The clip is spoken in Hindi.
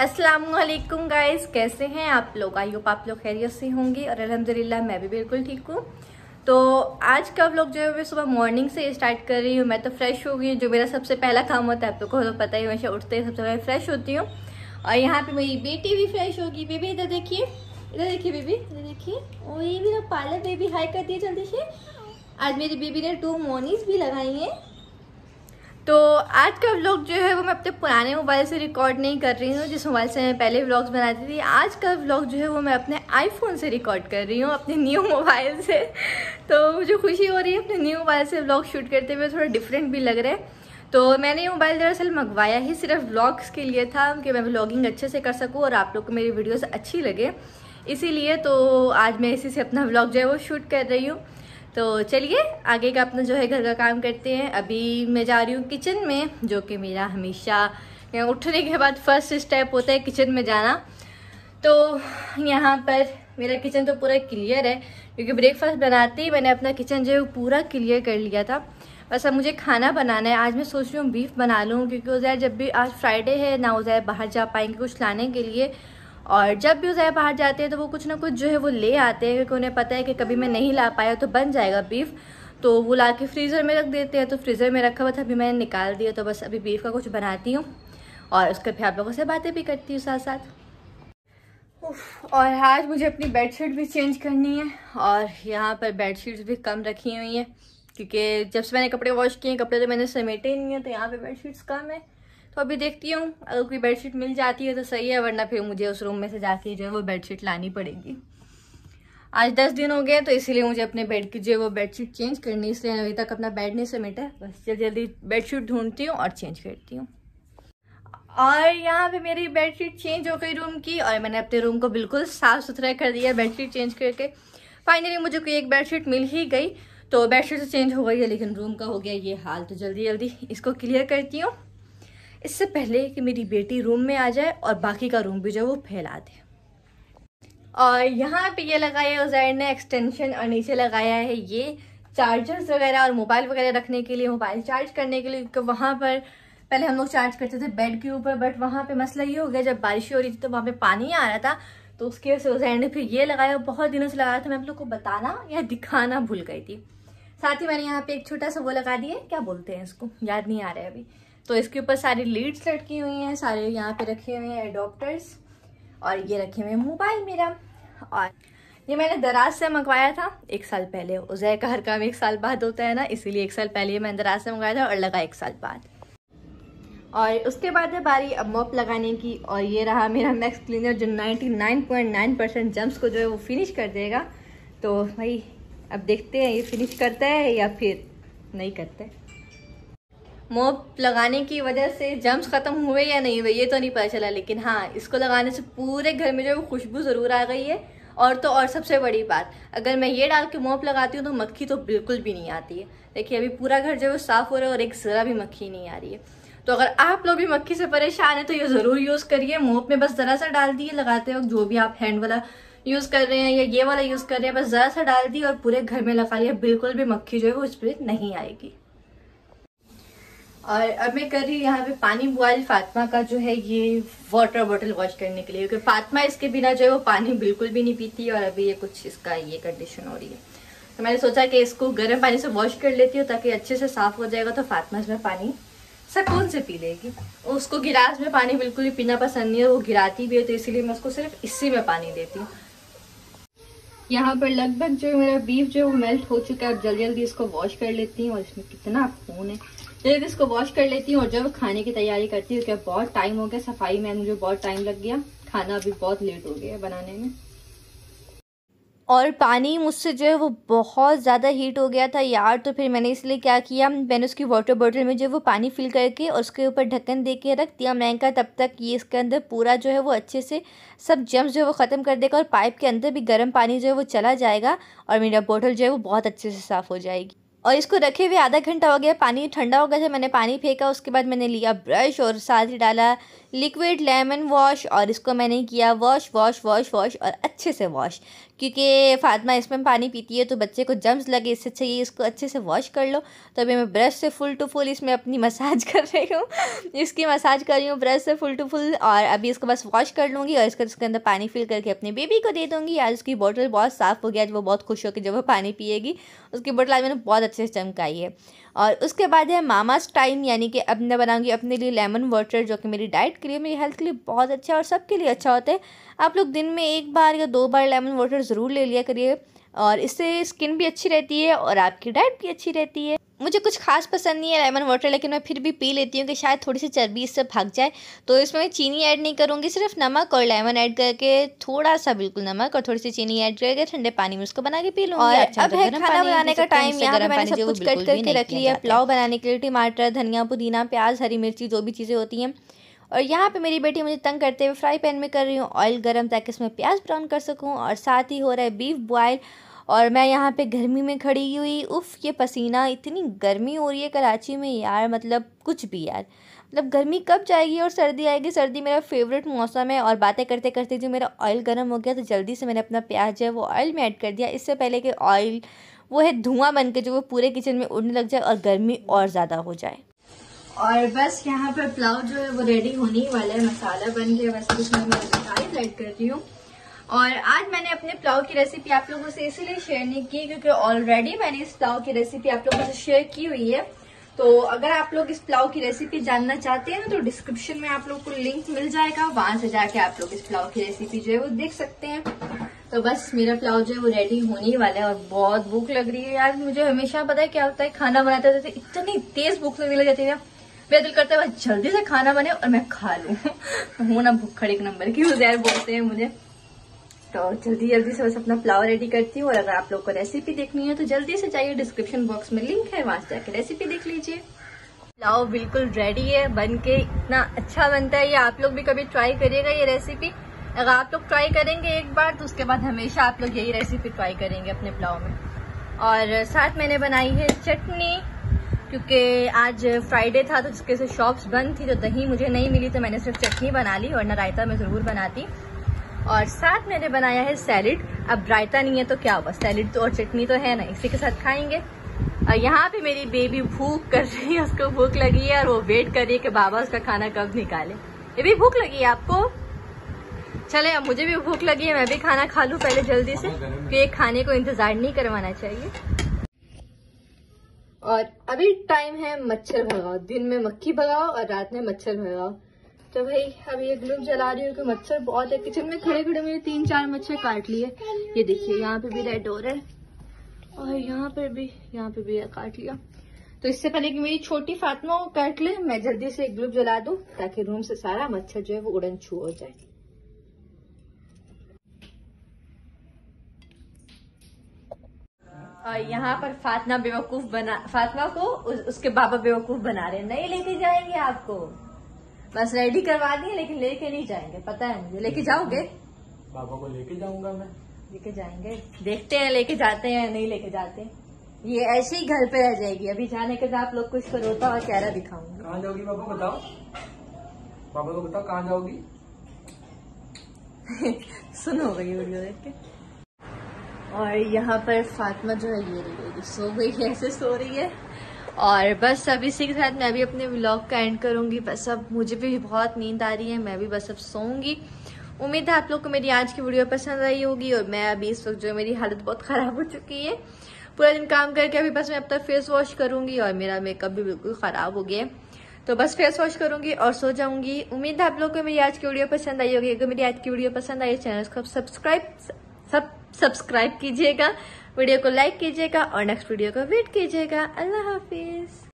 अस्सलामुअलैकुम गाइस, कैसे हैं आप लोग? आई होप आप लोग खैरियत से होंगे और अल्हम्दुलिल्लाह मैं भी बिल्कुल ठीक हूँ। तो आज का व्लॉग जो है मैं सुबह मॉर्निंग से स्टार्ट कर रही हूँ। मैं तो फ्रेश हो गई, जो मेरा सबसे पहला काम होता है, आप लोगों को तो पता ही, हमेशा उठते ही सबसे पहले फ्रेश होती हूँ। और यहाँ पे मेरी बेटी भी फ्रेश होगी। बेबी इधर देखिए, इधर देखिए बेबी, इधर देखिए। और ये मेरा पाला बेबी, हाई कर दिए जल्दी से। आज मेरी बेबी ने 2 मोनीज भी लगाई हैं। तो आज का व्लॉग जो है वो मैं अपने पुराने मोबाइल से रिकॉर्ड नहीं कर रही हूँ, जिस मोबाइल से मैं पहले व्लॉग्स बनाती थी। आज का व्लॉग जो है वो मैं अपने आईफोन से रिकॉर्ड कर रही हूँ, अपने न्यू मोबाइल से। तो मुझे खुशी हो रही है अपने न्यू मोबाइल से व्लॉग शूट करते हुए, थोड़ा डिफरेंट भी लग रहा है। तो मैंने ये मोबाइल दरअसल मंगवाया ही सिर्फ व्लॉग्स के लिए था, कि मैं व्लॉगिंग अच्छे से कर सकूँ और आप लोग को मेरी वीडियोज़ अच्छी लगे, इसीलिए। तो आज मैं इसी से अपना व्लॉग जो है वो शूट कर रही हूँ। तो चलिए आगे का अपना जो है घर का काम करते हैं। अभी मैं जा रही हूँ किचन में, जो कि मेरा हमेशा उठने के बाद फर्स्ट स्टेप होता है किचन में जाना। तो यहाँ पर मेरा किचन तो पूरा क्लियर है, क्योंकि ब्रेकफास्ट बनाते ही मैंने अपना किचन जो है वो पूरा क्लियर कर लिया था। बस अब मुझे खाना बनाना है। आज मैं सोच रही हूँ बीफ बना लूँ, क्योंकि उज़ैर जब भी, आज फ्राइडे है ना, उज़ैर बाहर जा पाएंगे कुछ लाने के लिए, और जब भी उज़ैर बाहर जाते हैं तो वो कुछ ना कुछ जो है वो ले आते हैं, क्योंकि उन्हें पता है कि कभी मैं नहीं ला पाया तो बन जाएगा बीफ, तो वो ला के फ्रीज़र में रख देते हैं। तो फ्रीज़र में रखा हुआ था, अभी मैंने निकाल दिया। तो बस अभी बीफ का कुछ बनाती हूँ और उसके फिर आप लोगों से बातें भी करती हूँ साथ साथ। और आज मुझे अपनी बेडशीट भी चेंज करनी है, और यहाँ पर बेडशीट्स भी कम रखी हुई हैं, क्योंकि जब से मैंने कपड़े वॉश किए, कपड़े तो मैंने समेटे ही नहीं है, तो यहाँ पर बेडशीट्स कम है। तो अभी देखती हूँ, अगर कोई बेडशीट मिल जाती है तो सही है, वरना फिर मुझे उस रूम में से जाके जो है वो बेडशीट लानी पड़ेगी। आज 10 दिन हो गए, तो इसीलिए मुझे अपने बेड की जो है वो बेडशीट चेंज करनी, इसलिए अभी तक अपना बेड नहीं समेटा। बस जल्दी जल्दी बेडशीट ढूंढती हूँ और चेंज करती हूँ। और यहाँ पे मेरी बेडशीट चेंज हो गई रूम की, और मैंने अपने रूम को बिल्कुल साफ़ सुथरा कर दिया बेडशीट चेंज करके। फाइनली मुझे कोई एक बेडशीट मिल ही गई, तो बेडशीट तो चेंज हो गई है, लेकिन रूम का हो गया ये हाल। तो जल्दी जल्दी इसको क्लियर करती हूँ, इससे पहले कि मेरी बेटी रूम में आ जाए और बाकी का रूम भी जो वो फैला दे। और यहाँ पे ये लगाया है उज़ैर ने एक्सटेंशन, और नीचे लगाया है ये चार्जर्स वगैरह और मोबाइल वगैरह रखने के लिए, मोबाइल चार्ज करने के लिए, क्योंकि वहाँ पर पहले हम लोग चार्ज करते थे बेड के ऊपर, बट वहाँ पे मसला ये हो गया, जब बारिश हो रही थी तो वहाँ पे पानी आ रहा था, तो उसकी वजह से उज़ैर ने फिर ये लगाया। बहुत दिनों से लगाया था, मैं आप लोग को बताना या दिखाना भूल गई थी। साथ ही मैंने यहाँ पे एक छोटा सा वो लगा दिया, क्या बोलते हैं इसको, याद नहीं आ रहा है अभी। तो इसके ऊपर सारी लीड्स लटकी हुई हैं, सारे यहाँ पे रखे हुए हैं एडॉप्टर्स, और ये रखे हुए हैं मोबाइल मेरा। और ये मैंने दराज से मंगवाया था 1 साल पहले। उज़ैर का हर काम 1 साल बाद होता है ना, इसीलिए 1 साल पहले मैंने दराज से मंगवाया था और लगा 1 साल बाद। और उसके बाद है बारी अब मॉप लगाने की, और ये रहा मेरा मैक्स क्लीनर, जो 99.9% जम्स को जो है वो फिनिश कर देगा। तो भाई अब देखते हैं ये फिनिश करता है या फिर नहीं करता है। मोप लगाने की वजह से जम्स ख़त्म हुए या नहीं हुए ये तो नहीं पता चला, लेकिन हाँ, इसको लगाने से पूरे घर में जो है वो खुशबू ज़रूर आ गई है। और तो और सबसे बड़ी बात, अगर मैं ये डाल के मोप लगाती हूँ तो मक्खी तो बिल्कुल भी नहीं आती है। देखिए अभी पूरा घर जो है वो साफ़ हो रहा है और एक ज़रा भी मक्खी नहीं आ रही है। तो अगर आप लोग भी मक्खी से परेशान हैं तो ये ज़रूर यूज़ करिए। मोप में बस ज़रा सा डाल दिए लगाते वक्त, जो भी आप हैंड वाला यूज़ कर रहे हैं या ये वाला यूज़ कर रहे हैं, बस ज़रा सा डाल दिए और पूरे घर में लगा लिया, बिल्कुल भी मक्खी जो है वो स्प्रे नहीं आएगी। और अब मैं कर रही हूँ यहाँ पे पानी बॉयल फातिमा का, जो है ये वाटर बॉटल वॉश करने के लिए, क्योंकि फातिमा इसके बिना जो है वो पानी बिल्कुल भी नहीं पीती, और अभी ये कुछ इसका ये कंडीशन हो रही है। तो मैंने सोचा कि इसको गर्म पानी से वॉश कर लेती हूँ, ताकि अच्छे से साफ़ हो जाएगा, तो फातिमा इसमें पानी सुकून से पी लेगी। उसको गिलास में पानी बिल्कुल भी पीना पसंद नहीं है, वो गिराती भी है, तो इसीलिए मैं उसको सिर्फ इसी में पानी देती हूँ। यहाँ पर लगभग जो मेरा बीफ जो वो मेल्ट हो चुका है, अब जल्दी जल्दी इसको वॉश कर लेती हूँ, और इसमें कितना खून है, जल्दी इसको वॉश कर लेती हूँ और जब खाने की तैयारी करती हूँ, क्योंकि बहुत टाइम हो गया सफाई में, मुझे बहुत टाइम लग गया, खाना अभी बहुत लेट हो गया बनाने में। और पानी मुझसे जो है वो बहुत ज़्यादा हीट हो गया था यार, तो फिर मैंने इसलिए क्या किया, मैंने उसकी वाटर बॉटल में जो वो पानी फिल करके और उसके ऊपर ढक्कन दे के रख दिया। मैंने कहा तब तक ये इसके अंदर पूरा जो है वो अच्छे से सब जम्स जो है वो ख़त्म कर देगा, और पाइप के अंदर भी गर्म पानी जो है वो चला जाएगा, और मेरा बॉटल जो है वो बहुत अच्छे से साफ़ हो जाएगी। और इसको रखे हुए आधा घंटा हो गया, पानी ठंडा हो गया था, मैंने पानी फेंका। उसके बाद मैंने लिया ब्रश और साथ ही डाला लिक्विड लेमन वॉश, और इसको मैंने किया वॉश वॉश वॉश वॉश और अच्छे से वॉश, क्योंकि फातिमा इसमें पानी पीती है तो बच्चे को जम्स लगे, इससे अच्छा ये इसको अच्छे से वॉश कर लो। तो अभी मैं ब्रश से फुल टू फुल इसमें अपनी मसाज कर रही हूँ, इसकी मसाज कर रही हूँ ब्रश से फुल टू फुल। और अभी इसको बस वॉश कर लूँगी और इसका उसके अंदर पानी फिल करके अपने बेबी को दे दूँगी। आज उसकी बोतल बहुत साफ़ हो गया, आज वो बहुत खुश होकर जब वो पानी पिएगी उसकी बोतल आज मैंने बहुत अच्छे से चमकाई है। और उसके बाद है मामास टाइम, यानी कि अब मैं बनाऊँगी अपने लिए लेमन वाटर, जो कि मेरी डाइट के लिए, मेरी हेल्थ के लिए बहुत अच्छा और सबके लिए अच्छा होता है। आप लोग दिन में एक बार या दो बार लेमन वाटर ज़रूर ले लिया करिए, और इससे स्किन भी अच्छी रहती है और आपकी डाइट भी अच्छी रहती है। मुझे कुछ खास पसंद नहीं है लेमन वाटर, लेकिन मैं फिर भी पी लेती हूँ कि शायद थोड़ी सी चर्बी इससे भाग जाए। तो इसमें मैं चीनी ऐड नहीं करूँगी, सिर्फ नमक और लेमन ऐड करके, थोड़ा सा बिल्कुल नमक और थोड़ी सी चीनी ऐड करके ठंडे पानी में उसको बना के पी लूँगी। और अब है खाना बनाने का टाइम। यहाँ पर मैंने सब कुछ कट करके रख लिया है पुलाव बनाने के लिए, टमाटर, धनिया, पुदीना, प्याज, हरी मिर्ची, जो भी चीज़ें होती हैं। और यहाँ पे मेरी बेटी मुझे तंग करते हुए फ्राई पैन में कर रही हूँ ऑयल गरम, ताकि इसमें प्याज ब्राउन कर सकूँ। और साथ ही हो रहा है बीफ बॉयल, और मैं यहाँ पे गर्मी में खड़ी हुई, उफ़ ये पसीना, इतनी गर्मी हो रही है कराची में यार, मतलब कुछ भी यार, मतलब गर्मी कब जाएगी और सर्दी आएगी। सर्दी मेरा फेवरेट मौसम है। और बातें करते करते जो मेरा ऑयल गर्म हो गया, तो जल्दी से मैंने अपना प्याज है वो ऑयल में ऐड कर दिया, इससे पहले कि ऑयल वो है धुआँ बन के जो वो पूरे किचन में उड़ने लग जाए और गर्मी और ज़्यादा हो जाए। और बस यहाँ पर पुलाव जो है वो रेडी होने ही वाला है, मसाला बन गया, बस कुछ मैं मसाले ऐड कर रही हूँ। और आज मैंने अपने पुलाव की रेसिपी आप लोगों से इसीलिए शेयर नहीं की क्योंकि ऑलरेडी मैंने इस पुलाव की रेसिपी आप लोगों से शेयर की हुई है। तो अगर आप लोग इस पुलाव की रेसिपी जानना चाहते हैं ना, तो डिस्क्रिप्शन में आप लोग को लिंक मिल जाएगा, वहां से जाके आप लोग इस पुलाव की रेसिपी जो है वो देख सकते हैं। तो बस मेरा पुलाव जो है वो रेडी होने ही वाला है और बहुत भूख लग रही है यार। मुझे हमेशा पता है क्या होता है, खाना बनाते होते इतनी तेज भूख लग जाती है, मेरा दिल करता है बस जल्दी से खाना बने और मैं खा लूँ। हूँ ना भूख खड़े एक नंबर की, यार बोलते हैं मुझे। तो जल्दी जल्दी से बस अपना पुलाव रेडी करती हूँ। और अगर आप लोग को रेसिपी देखनी है तो जल्दी से जाइए, डिस्क्रिप्शन बॉक्स में लिंक है, वहां से जाके रेसिपी देख लीजिए। पुलाव बिल्कुल रेडी है बन के, इतना अच्छा बनता है, ये आप लोग भी कभी ट्राई करिएगा ये रेसिपी। अगर आप लोग ट्राई करेंगे एक बार तो उसके बाद हमेशा आप लोग यही रेसिपी ट्राई करेंगे अपने पुलाव में। और साथ मैंने बनाई है चटनी, क्योंकि आज फ्राइडे था तो जिसके से शॉप्स बंद थी, तो दही मुझे नहीं मिली तो मैंने सिर्फ चटनी बना ली, वरना रायता मैं ज़रूर बनाती। और साथ मैंने बनाया है सैलेड, अब रायता नहीं है तो क्या हुआ, सैलेड तो और चटनी तो है ना, इसी के साथ खाएंगे। और यहाँ पे मेरी बेबी भूख कर रही है, उसको भूख लगी है और वो वेट कर रही है कि बाबा उसका खाना कब निकाले। ये भी भूख लगी है आपको? चले अब मुझे भी भूख लगी है, मैं भी खाना खा लूँ पहले जल्दी से, क्योंकि खाने को इंतज़ार नहीं करवाना चाहिए। और अभी टाइम है मच्छर भगाओ, दिन में मक्खी भगाओ और रात में मच्छर भगाओ। तो भाई अभी ये ग्लू जला रही हूँ कि मच्छर बहुत है किचन में, खड़े खड़े मेरे 3-4 मच्छर काट लिए। ये देखिए यहाँ पे भी रेड हो रहा है और यहाँ पे भी काट लिया। तो इससे पहले कि मेरी छोटी फातिमा को काट ले, मैं जल्दी से एक ग्लू जला दूँ ताकि रूम से सारा मच्छर जो है वो उड़न छू हो जाए। और यहाँ पर फातिमा बेवकूफ बना, फातिमा को उसके बाबा बेवकूफ बना रहे, नहीं लेके जाएंगे आपको, बस रेडी करवा दिए लेकिन लेके नहीं जाएंगे, पता है मुझे। लेके जाओगे? बाबा को लेके जाऊंगा मैं, लेके जाएंगे, देखते हैं लेके जाते हैं या नहीं लेके जाते। ये ऐसे ही घर पे रह जाएगी, अभी जाने के बाद आप लोग कुछ रोता और चेहरा दिखाऊंगा। कहाँ जाओगी बाबा को बताओ, बाबा को बताओ कहाँ जाओगी। सुन हो गई वीडियो देख के। और यहाँ पर फातिमा जो है ये सो गई, ऐसे सो रही है। और बस अब इसी के साथ मैं भी अपने व्लॉग का एंड करूँगी। बस अब मुझे भी बहुत नींद आ रही है, मैं भी बस अब सोऊंगी। उम्मीद है आप लोग को मेरी आज की वीडियो पसंद आई होगी। और मैं अभी इस वक्त जो है मेरी हालत बहुत ख़राब हो चुकी है, पूरा दिन काम करके अभी बस मैं अब तक फेस वॉश करूँगी और मेरा मेकअप भी बिल्कुल ख़राब हो गया, तो बस फेस वॉश करूँगी और सो जाऊँगी। उम्मीद है आप लोग को मेरी आज की वीडियो पसंद आई होगी। अगर मेरी आज की वीडियो पसंद आई चैनल को सब्सक्राइब कीजिएगा, वीडियो को लाइक कीजिएगा और नेक्स्ट वीडियो को वेट कीजिएगा। अल्लाह हाफिज।